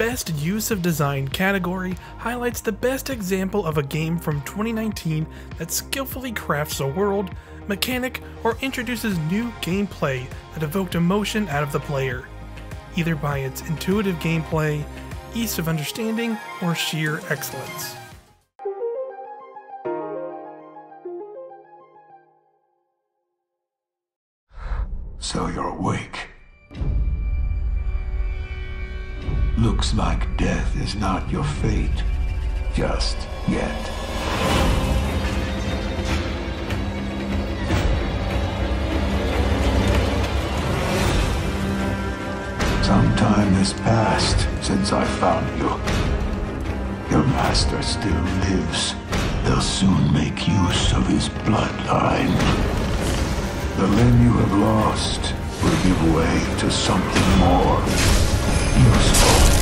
Best Use of Design category highlights the best example of a game from 2019 that skillfully crafts a world, mechanic, or introduces new gameplay that evoked emotion out of the player, either by its intuitive gameplay, ease of understanding, or sheer excellence. So you're awake. Looks like death is not your fate, just yet. Some time has passed since I found you. Your master still lives. They'll soon make use of his bloodline. The limb you have lost will give way to something more useful.